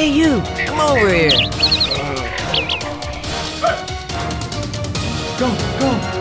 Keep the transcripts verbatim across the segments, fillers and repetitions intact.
Hey you, come over here. Go, go.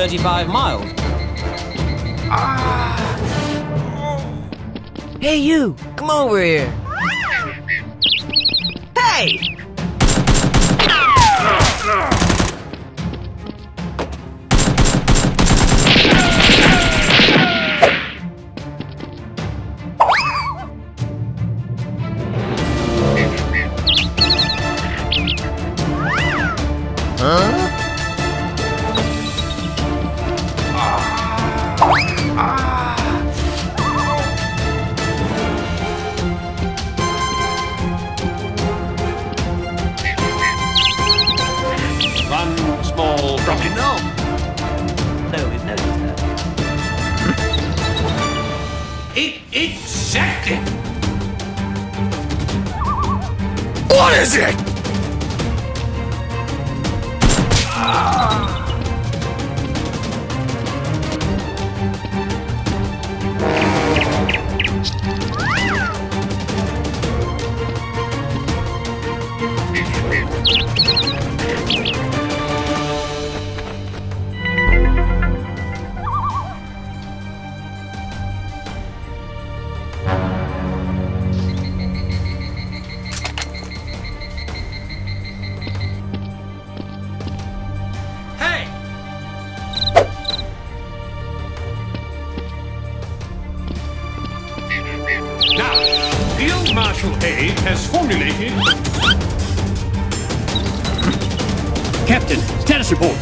thirty-five miles. Ah. Hey you, come over here. Hey! What is it? Ah. Aid has formulated. Captain, status report.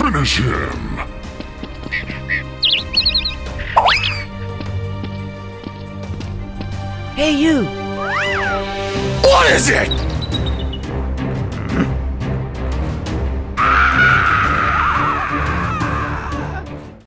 Finish him. Hey you! What is it?